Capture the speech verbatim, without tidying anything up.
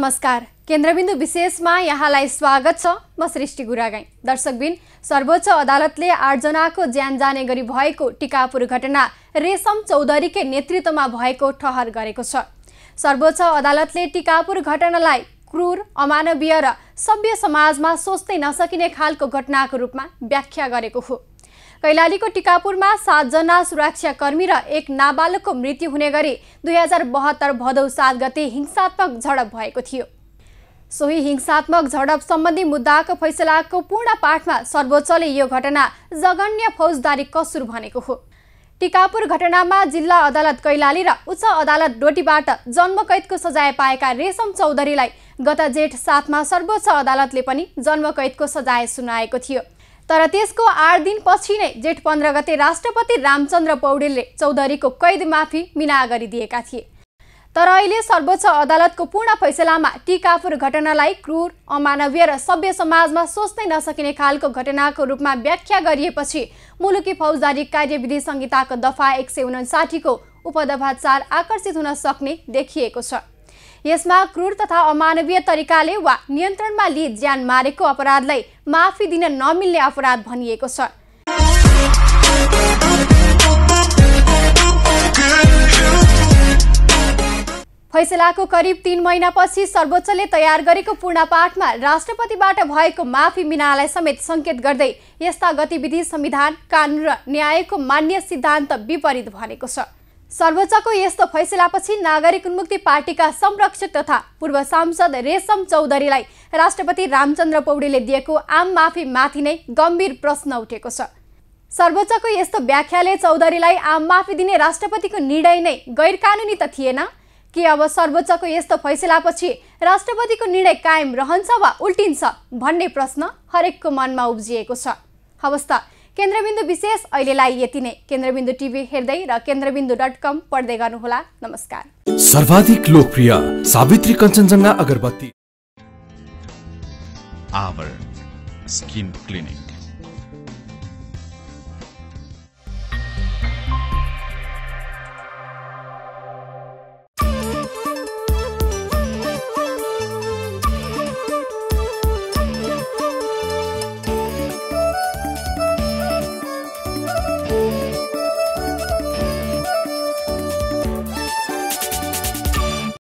नमस्कार। केन्द्रबिन्दु विशेषमा यहाँलाई स्वागत छ। म सृष्टि गुरागाई। दर्शकबिन, सर्वोच्च अदालतले आठ जनाको ज्यान जाने गरी भएको टीकापुर घटना रेशम चौधरीकै नेतृत्वमा भएको ठहर गरेको छ। सर्वोच्च अदालतले टीकापुर घटनालाई क्रूर, अमानवीय र सभ्य समाजमा सोच्दै नसकिने खालको घटनाको रूपमा व्याख्या गरेको हो। कैलालीको टीकापुरमा सातजना सुरक्षाकर्मी र एक नाबालकको मृत्यु हुने गरी दुई हजार बहत्तर भदौ सात गते हिंसात्मक झडप भएको थियो। सोही हिंसात्मक झडप सम्बन्धी मुद्दाको फैसलाको पूर्ण पाठमा सर्वोच्चले यो घटना जघन्य फौजदारी कसुर भनेको हो। टीकापुर घटनामा जिल्ला अदालत कैलाली र उच्च अदालत डोटीबाट जन्मकैदको सजाय पाएका रेशम चौधरीलाई गत जेठ सातमा सर्वोच्च अदालतले पनि जन्मकैदको सजाय सुनाएको थियो। तर त्यसको आठ दिन पछि नै जेठ पन्ध्र गते राष्ट्रपति रामचंद्र पौडेलले चौधरीको कैद माफी मिना गरिदिएका थिए। तर अहिले सर्वोच्च अदालतको पूर्ण फैसलामा टीकापुर घटनालाई क्रूर, अमानवीय र सभ्य समाजमा सोच्नै नसकिने खालको घटनाको रूपमा व्याख्या गरिएपछि मुलुकी फौजदारी कार्यविधि संहिताको दफा एक सय उनासाठी को उपदफा चार आकर्षित हुन सक्ने देखिएको छ। यसमा क्रूर तथा अमानवीय तरिकाले वा नियन्त्रणमा लिई ज्यान मारेको अपराधलाई माफी दिन नमिल्ने अपराध भनिएको छ। फैसलाको करिब तीन महिनापछि सर्वोच्चले तयार गरेको पूर्णपाठमा राष्ट्रपतिबाट भएको माफी मिनालाई समेत संकेत गर्दै यस्ता गतिविधि संविधान, कानुन र न्यायको मान्य सिद्धान्त विपरीत भनेको छ। सर्वोच्चको यस्तो फैसलापछि नागरिक उन्मुक्ति पार्टीका संरक्षक तथा पूर्व सांसद रेशम चौधरीलाई राष्ट्रपति रामचंद्र पौडेलले दिएको आम माफी माथि नै गम्भीर प्रश्न उठेको छ। सर्वोच्चको यस्तो व्याख्याले चौधरीलाई आम माफी दिने राष्ट्रपतिको निर्णय नै गैरकानूनी त थिएन कि? अब सर्वोच्चको यस्तो फैसलापछि राष्ट्रपतिको निर्णय कायम रहन्छ वा उल्टिन्छ भन्ने प्रश्न हरेकको मनमा उब्जिएको छ। अवस्था केन्द्रबिन्दु विशेष अहिलेलाई यति नै। केन्द्रबिन्दु टिभी हेर्दै र केन्द्रबिन्दु डट कम पढ्दै गर्नुहोला। नमस्कार। सर्वाधिक लोकप्रिय सावित्री कंचनजंगा अगरबत्ती आवर स्किन क्लिनिक।